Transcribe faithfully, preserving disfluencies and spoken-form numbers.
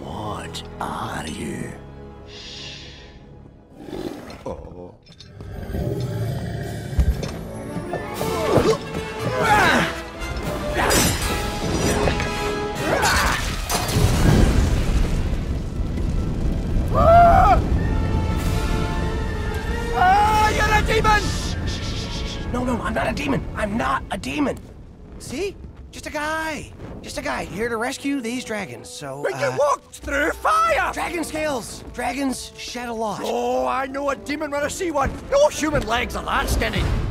What are you? Oh. No, no, I'm not a demon. I'm not a demon. See? Just a guy. Just a guy here to rescue these dragons, so... But uh, you walked through fire! Dragon scales. Dragons shed a lot. Oh, I know a demon when I see one. No human legs are that skinny.